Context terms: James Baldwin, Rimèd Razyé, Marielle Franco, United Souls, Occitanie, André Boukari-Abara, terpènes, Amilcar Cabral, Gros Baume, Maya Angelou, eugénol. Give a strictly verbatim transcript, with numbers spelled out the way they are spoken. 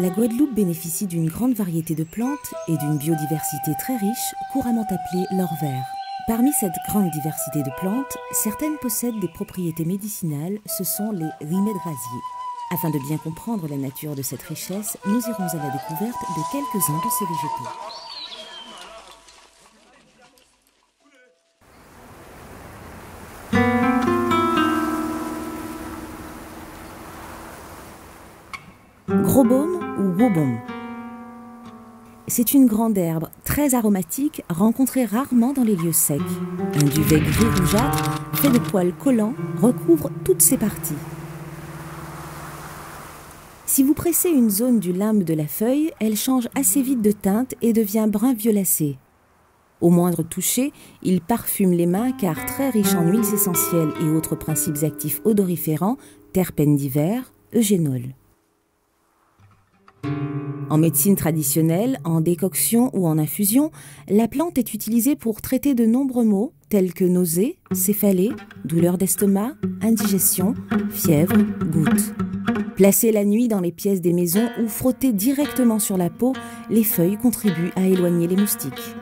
La Guadeloupe bénéficie d'une grande variété de plantes et d'une biodiversité très riche, couramment appelée l'or vert. Parmi cette grande diversité de plantes, certaines possèdent des propriétés médicinales, ce sont les Rimèd Razyé. Afin de bien comprendre la nature de cette richesse, nous irons à la découverte de quelques-uns de ces végétaux. Gros Baume ou Gros Baume. C'est une grande herbe très aromatique rencontrée rarement dans les lieux secs. Un duvet gris rougeâtre fait de poils collants recouvre toutes ses parties. Si vous pressez une zone du limbe de la feuille, elle change assez vite de teinte et devient brun violacé. Au moindre toucher, il parfume les mains car très riche en huiles essentielles et autres principes actifs odoriférants, terpènes divers, eugénol. En médecine traditionnelle, en décoction ou en infusion, la plante est utilisée pour traiter de nombreux maux tels que nausées, céphalées, douleurs d'estomac, indigestion, fièvre, gouttes. Placée la nuit dans les pièces des maisons ou frottée directement sur la peau, les feuilles contribuent à éloigner les moustiques.